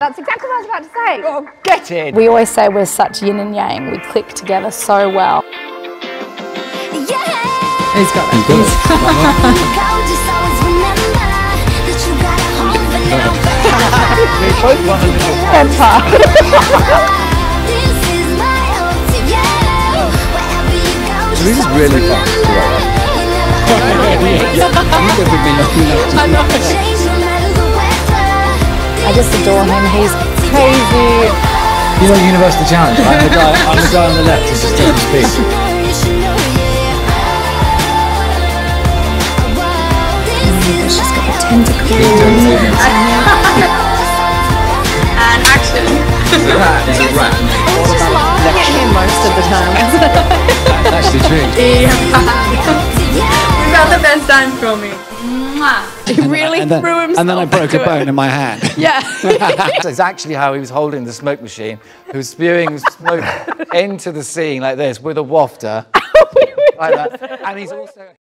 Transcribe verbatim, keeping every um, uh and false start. That's exactly what I was about to say. Oh, get in. We always say we're such yin and yang. We click together so well. Yeah. He's got that. He's got it. We both got a little temper. This is really fun. I know. I just adore him, he's crazy. He's on Universal Challenge, I'm the guy, I'm the guy on the left, he's just doesn't speak. She's got a tentacle. And action. It's a rat, it's a rat. I just laugh at him most of the time. That's actually true. Yeah. We've had the best time from me. He really and then, threw himself. And then I broke a bone it. in my hand. Yeah. That's actually how he was holding the smoke machine. He was spewing smoke into the scene like this with a wafter. like that. And he's also.